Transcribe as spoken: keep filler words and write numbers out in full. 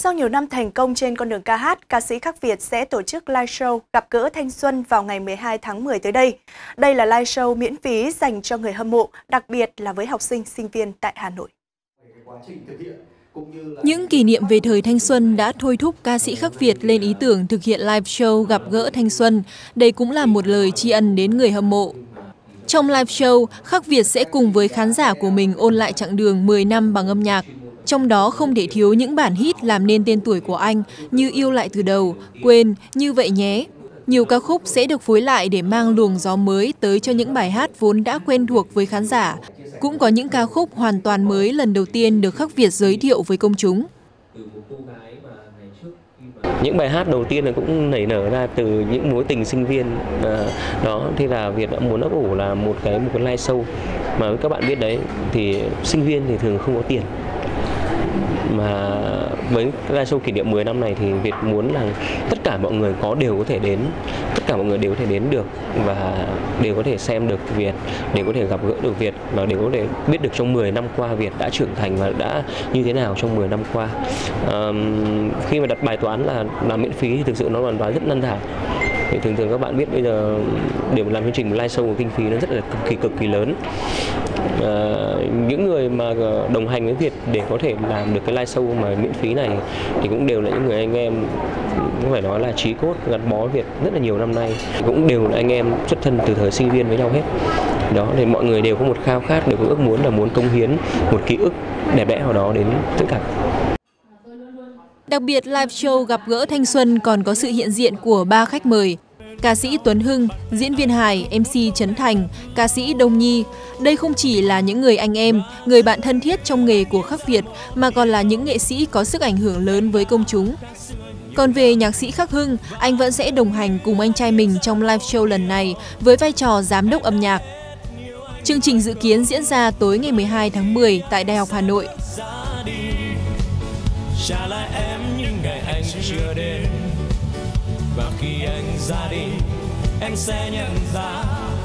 Sau nhiều năm thành công trên con đường ca hát, ca sĩ Khắc Việt sẽ tổ chức live show Gặp Gỡ Thanh Xuân vào ngày mười hai tháng mười tới đây. Đây là live show miễn phí dành cho người hâm mộ, đặc biệt là với học sinh, sinh viên tại Hà Nội. Những kỷ niệm về thời thanh xuân đã thôi thúc ca sĩ Khắc Việt lên ý tưởng thực hiện live show Gặp Gỡ Thanh Xuân. Đây cũng là một lời tri ân đến người hâm mộ. Trong live show, Khắc Việt sẽ cùng với khán giả của mình ôn lại chặng đường mười năm bằng âm nhạc. Trong đó không để thiếu những bản hit làm nên tên tuổi của anh như Yêu Lại Từ Đầu, Quên, Như Vậy Nhé. Nhiều ca khúc sẽ được phối lại để mang luồng gió mới tới cho những bài hát vốn đã quen thuộc với khán giả. Cũng có những ca khúc hoàn toàn mới lần đầu tiên được Khắc Việt giới thiệu với công chúng. Những bài hát đầu tiên là cũng nảy nở ra từ những mối tình sinh viên đó, thì là Việt đã muốn ấp ủ là một cái một cái live show mà các bạn biết đấy, thì sinh viên thì thường không có tiền, mà với live show kỷ niệm mười năm này thì Việt muốn là tất cả mọi người có đều có thể đến, tất cả mọi người đều có thể đến được và đều có thể xem được Việt, đều có thể gặp gỡ được Việt và đều có thể biết được trong mười năm qua Việt đã trưởng thành và đã như thế nào trong mười năm qua. À, khi mà đặt bài toán là làm miễn phí thì thực sự nó là toán rất nan giải. Thì thường thường các bạn biết bây giờ để làm chương trình live show của kinh phí nó rất là cực kỳ cực kỳ lớn. À, những người mà đồng hành với Việt để có thể làm được cái live show mà miễn phí này thì cũng đều là những người anh em, cũng phải nói là chí cốt gắn bó Việt rất là nhiều năm nay, cũng đều là anh em xuất thân từ thời sinh viên với nhau hết. Đó, thì mọi người đều có một khao khát, đều có ước muốn là muốn cống hiến một ký ức đẹp đẽ nào đó đến tất cả. Đặc biệt, live show Gặp Gỡ Thanh Xuân còn có sự hiện diện của ba khách mời: ca sĩ Tuấn Hưng, diễn viên hài, em xê Trấn Thành, ca sĩ Đông Nhi. Đây không chỉ là những người anh em, người bạn thân thiết trong nghề của Khắc Việt, mà còn là những nghệ sĩ có sức ảnh hưởng lớn với công chúng. Còn về nhạc sĩ Khắc Hưng, anh vẫn sẽ đồng hành cùng anh trai mình trong live show lần này với vai trò giám đốc âm nhạc. Chương trình dự kiến diễn ra tối ngày mười hai tháng mười tại Đại học Hà Nội. Trả lại em những ngày anh chưa đến, và khi anh ra đi em sẽ nhận ra